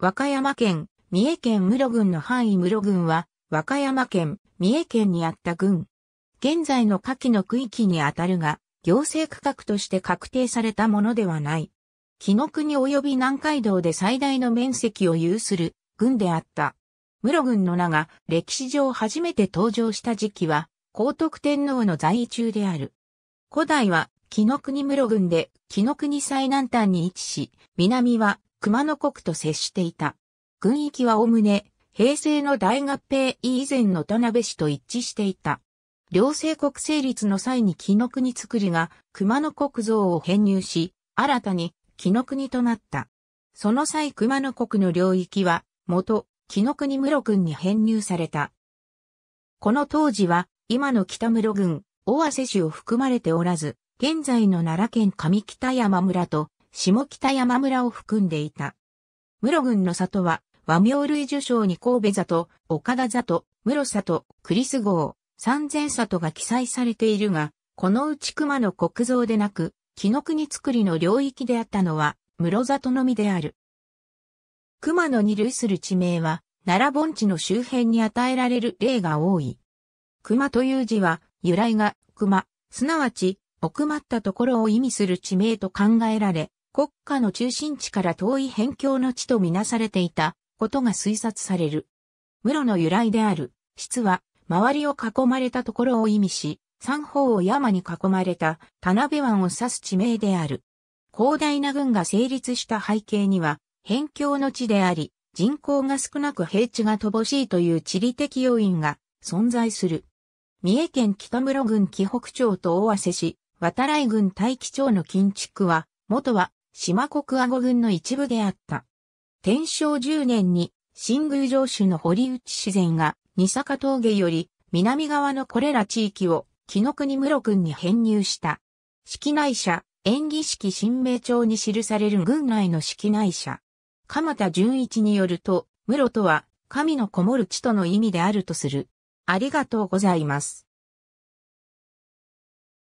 和歌山県、三重県室郡の範囲。室郡は、和歌山県、三重県にあった郡。現在の下記の区域にあたるが、行政区画として確定されたものではない。紀伊国及び南海道で最大の面積を有する郡であった。室郡の名が歴史上初めて登場した時期は、皇徳天皇の在位中である。古代は紀伊国室郡で紀伊国最南端に位置し、南は熊野国と接していた。郡域はおおむね、平成の大合併以前の田辺市と一致していた。両政国成立の際に紀伊国造が熊野国造を編入し、新たに紀伊国となった。その際熊野国の領域は元紀伊国室郡に編入された。この当時は今の北室郡、尾鷲市を含まれておらず、現在の奈良県上北山村と下北山村を含んでいた。室郡の里は和名類聚抄に神戸里、岡田里、室里、栗栖郷、三千里が記載されているが、このうち熊野国造でなく、紀伊国造の領域であったのは、室里のみである。熊野に類する地名は、奈良盆地の周辺に与えられる例が多い。熊という字は、由来が熊、すなわち、奥まったところを意味する地名と考えられ、国家の中心地から遠い辺境の地とみなされていたことが推察される。室の由来である、室は、周りを囲まれたところを意味し、三方を山に囲まれた田辺湾を指す地名である。広大な郡が成立した背景には、辺境の地であり、人口が少なく平地が乏しいという地理的要因が存在する。三重県北室郡紀北町と尾鷲市、渡来郡大紀町の近地区は、元は、島国阿児郡の一部であった。天正10年に、新宮城主の堀内主膳が、二坂峠より、南側のこれら地域を、紀伊国室郡に編入した。式内社、延喜式神明帳に記される郡内の式内社。鎌田純一によると、室とは、神のこもる地との意味であるとする。ありがとうございます。